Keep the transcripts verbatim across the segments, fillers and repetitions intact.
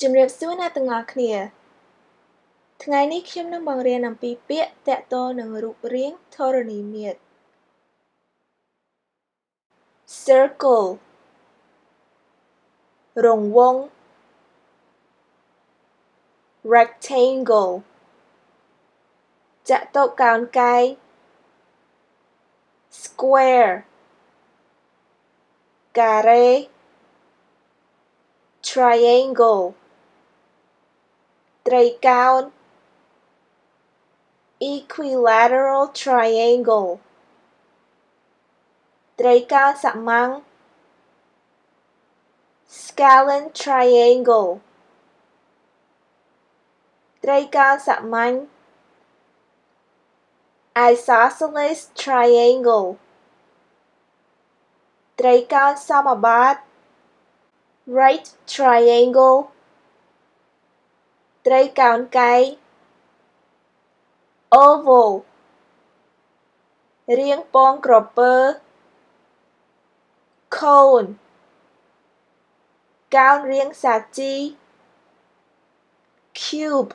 ជម្រាបសួរអ្នកទាំងអស់គ្នាថ្ងៃនេះខ្ញុំនឹងបង្រៀនអំពីពាក្យតាក់ទងនឹងរូបរាងធរណីមាត្រ Circle រង្វង់ Rectangle ចតុកោណកាយ Square ការ៉េ Triangle ត្រីកោណ Equilateral triangle ត្រីកោណសមាង្គ Scalene triangle ត្រីកោណសមាង្គ Isosceles triangle ត្រីកោណសមបាត Right triangle ត្រីកោណកាយ Oval រាងពងក្រពើ Cone កោណរាងសាជី Cube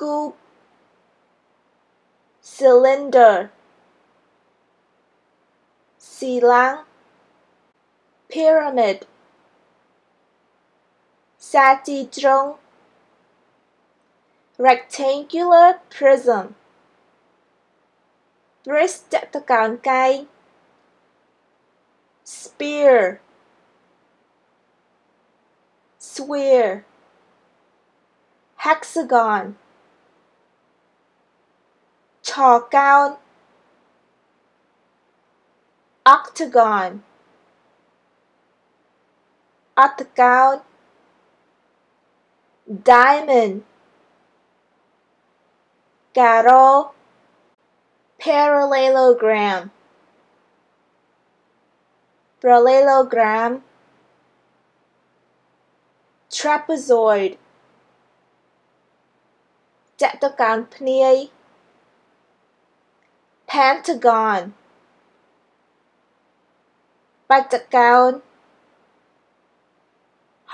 គូប Cylinder ស៊ីឡាង Pyramid សាជីជ្រុង Rectangular prism ព្រិសចតុកោណកាយ Sphere Sphere Hexagon ឆកោណ Octagon អត្ថកោណ Diamond ការ៉ូ Parallelogram Parallelogram Trapezoid ចតុកោណភ្នាយ Pentagon បញ្ចកោណ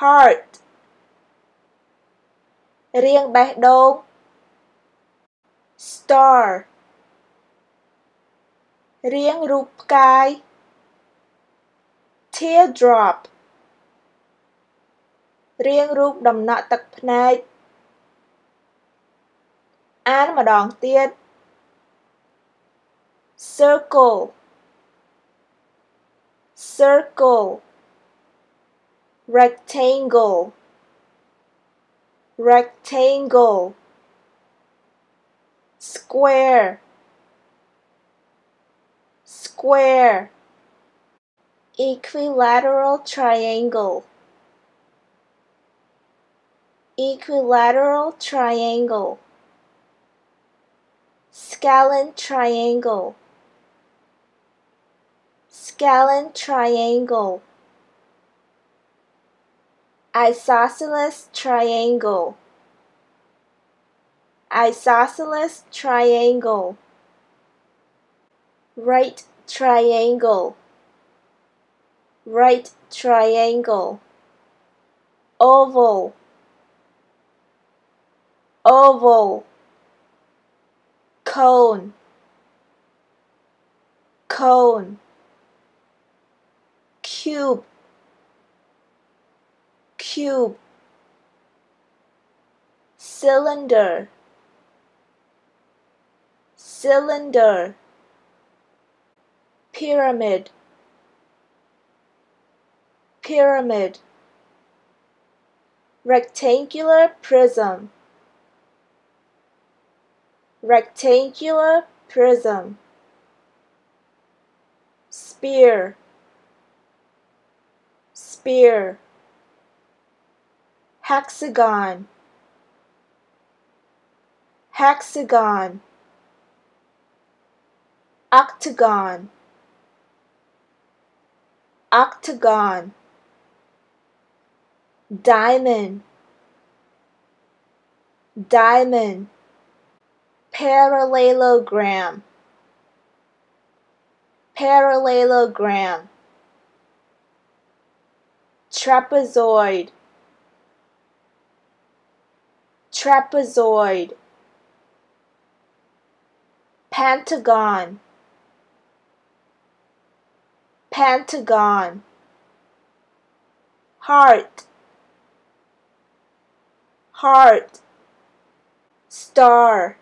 Heart រាងបេះដូង Star រាងរូបផ្កាយ Teardrop រាងរូបដំណក់ទឹកភ្នែក អានម្ដងទៀត Circle Circle Rectangle Rectangle Square Square Equilateral triangle Equilateral triangle Scalene triangle Scalene triangle Isosceles triangle Isosceles triangle Right triangle Right triangle Oval Oval Cone Cone Cube Cube Cylinder Cylinder Pyramid Pyramid Rectangular prism Rectangular prism Sphere Sphere Hexagon Hexagon Octagon Octagon Diamond Diamond Parallelogram Parallelogram trapezoid, trapezoid, pentagon, pentagon, heart, heart, star,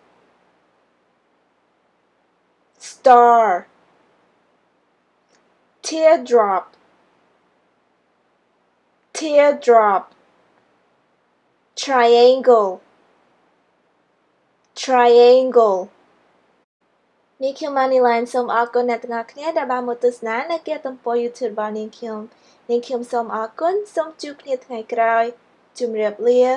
star, teardrop, teardrop, triangle, triangle. นี่คือมานิไลน์สมอกุลในต่างๆเนี่ยได้บางมุตุสนาในเกี่ยวกับ YouTube บางนิคิมนิคิมสมอกุลสมจูบในต่างๆไกลจุ่มเรียบเรีย